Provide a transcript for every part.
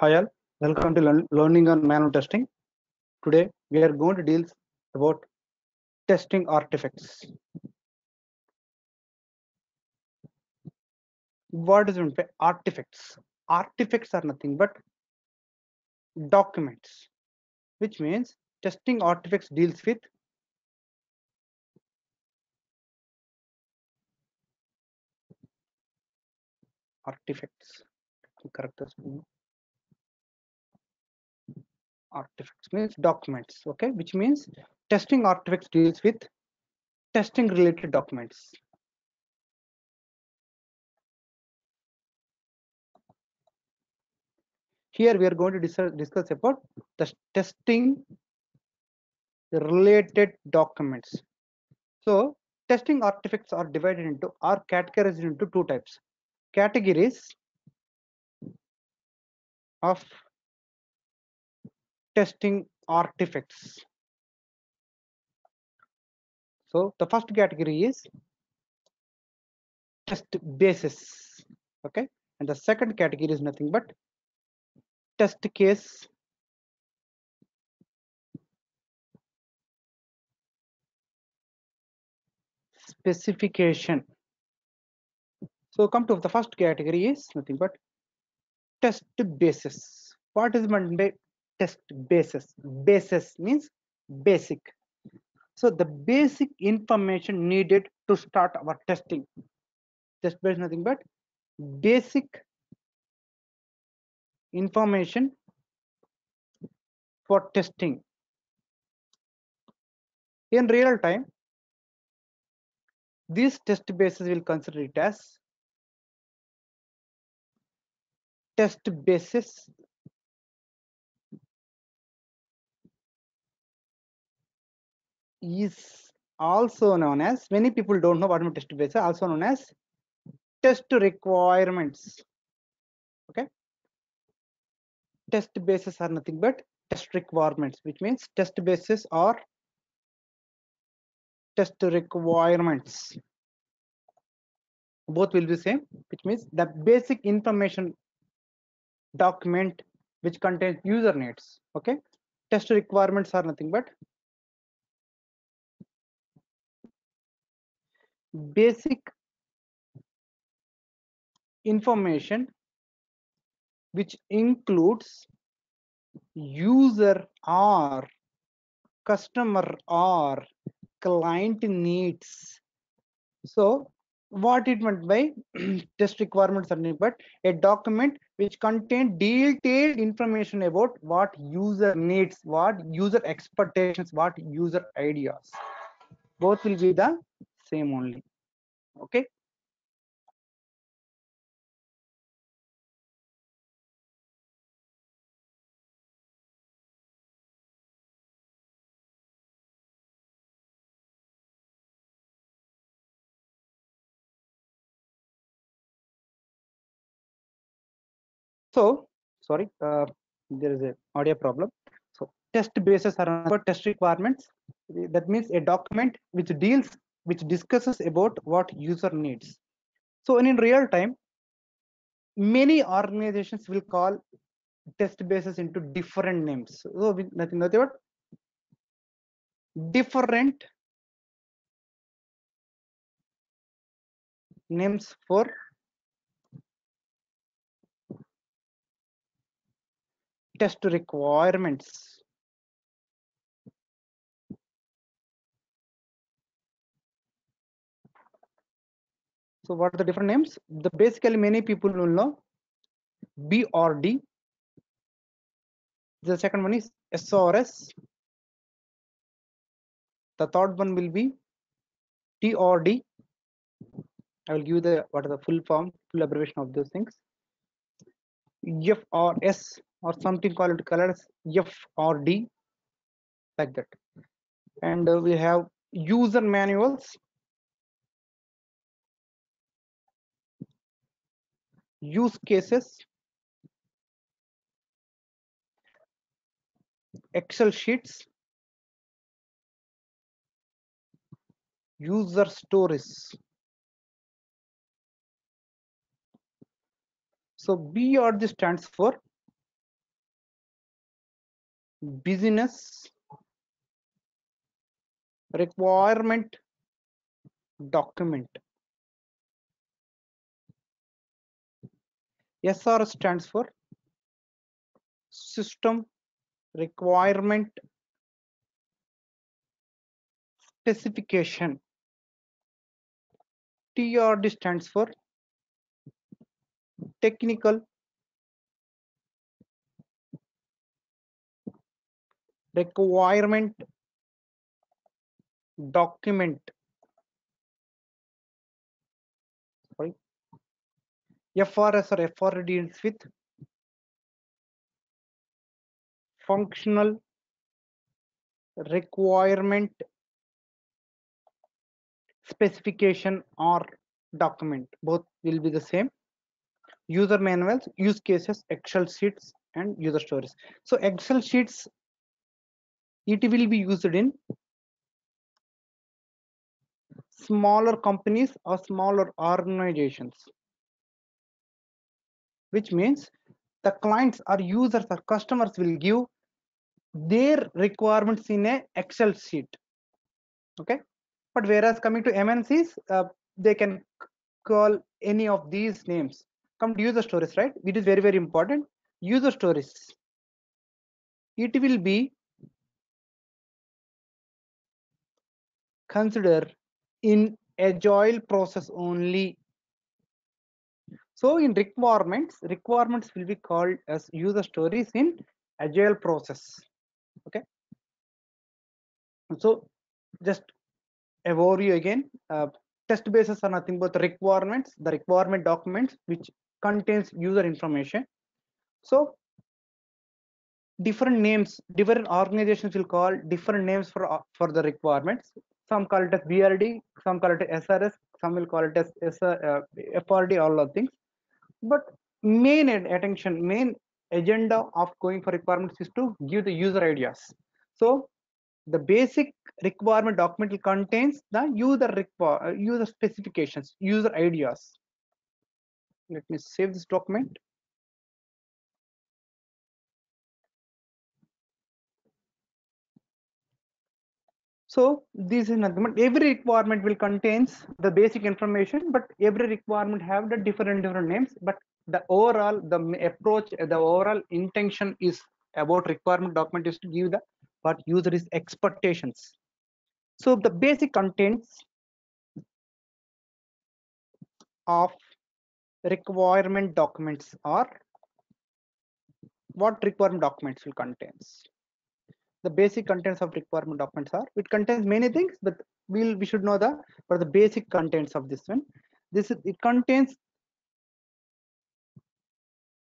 Hi all, welcome to learning on manual testing. Today we are going to deal about testing artifacts. What does it mean by artifacts? Artifacts are nothing but documents, which means testing artifacts deals with artifacts. Artifacts means documents, okay, which means testing artifacts deals with testing related documents. Here we are going to discuss about the testing related documents. So testing artifacts are divided into or categorized into two types: categories of testing artifacts. So the first category is test basis, okay, and the second category is nothing but test case specification. So come to the first category is nothing but test basis. What is meant by test basis? Basis means basic. So the basic information needed to start our testing. Test basis is nothing but basic information for testing in real time. This test basis will consider it as test basis is also known as, many people don't know what is test basis, also known as test requirements. Okay, test basis are nothing but test requirements, which means test basis or test requirements, both will be same, which means the basic information document which contains user needs. Okay, test requirements are nothing but basic information which includes user or customer or client needs. So what it meant by test requirements are nothing but a document which contains detailed information about what user needs, what user expectations, what user ideas, both will be the same only. Okay, so sorry, there is an audio problem. So test basis are about test requirements. That means a document which discusses about what user needs. So in real time, many organizations will call test basis into different names. So nothing but different names for test requirements. So what are the different names? The basically many people will know BRD. The second one is SRS. The third one will be TRD. I will give the what are the full form, full abbreviation of those things. FRS or something called colors FRD, like that. And we have user manuals, use cases, Excel sheets, user stories. So BRD stands for business requirement document. SRS stands for system requirement specification. TRD stands for technical requirement document. FRS or FRD deals with functional requirement specification or document. Both will be the same. User manuals, use cases, Excel sheets and user stories. So Excel sheets, it will be used in smaller companies or smaller organizations, which means the clients or users or customers will give their requirements in a Excel sheet. Okay, but whereas coming to MNCs, they can call any of these names. Come to user stories, right? It is very, very important. User stories, it will be considered in agile process only. So in requirements will be called as user stories in agile process. Okay, so just a overview again. Test bases are nothing but requirements, the requirement documents which contains user information. So different names, different organizations will call different names for the requirements. Some call it as BRD, some call it as SRS, some will call it as FRD, all those things. But main agenda of going for requirements is to give the user ideas. So the basic requirement document contains the user specifications, user ideas. Let me save this document. So this is nothing but every requirement will contains the basic information, but every requirement have the different names, but the overall the overall intention is about requirement document is to give the what user is expectations. So the basic contents of requirement documents are what requirement documents will contains. The basic contents of requirement documents are, it contains many things, but we should know the basic contents of this one. It contains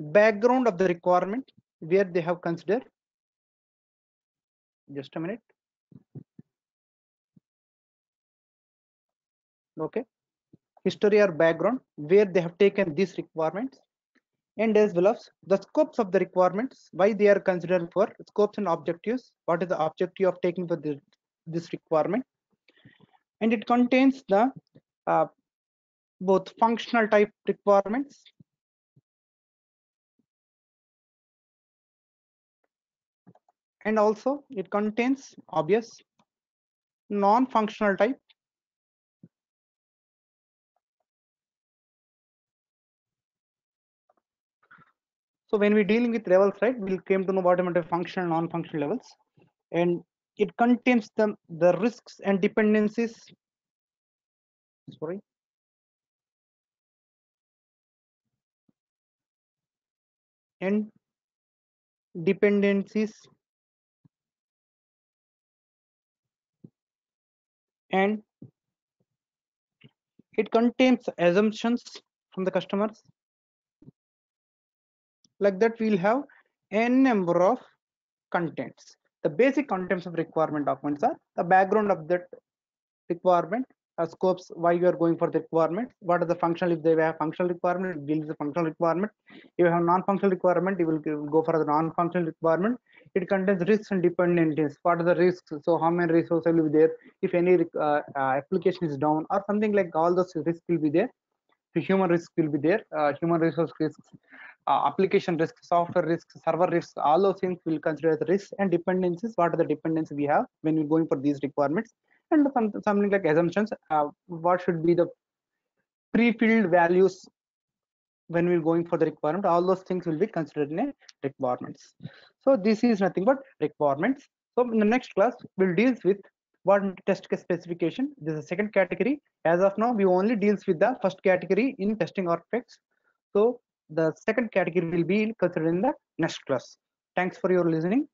background of the requirement where they have considered. Just a minute. Okay, history or background where they have taken these requirements. And as well as the scopes of the requirements, why they are considered for scopes and objectives. What is the objective of taking for this requirement? And it contains the both functional type requirements, and also it contains obvious non-functional type. So when we're dealing with levels, right, we'll came to know what amount of functional, non-functional levels, and it contains the risks and dependencies. Sorry. And dependencies and it contains assumptions from the customers. Like that, we'll have n number of contents. The basic contents of requirement documents are the background of that requirement, scopes, why you are going for the requirement, what are the functional, if they have functional requirement, it gives the functional requirement. If you have non-functional requirement, you will go for the non-functional requirement. It contains risks and dependencies. What are the risks? So how many resources will be there if any application is down or something, like all those risks will be there. The human risk will be there, human resource risks. application risk, software risk, server risk, all those things we'll consider as risks and dependencies. What are the dependencies we have when we're going for these requirements? And something like assumptions. What should be the pre-filled values when we're going for the requirement? All those things will be considered in a requirements. So this is nothing but requirements. So in the next class, we'll deal with what test case specification. This is the second category. As of now, we only deals with the first category in testing artifacts. So the second category will be considered in the next class. Thanks for your listening.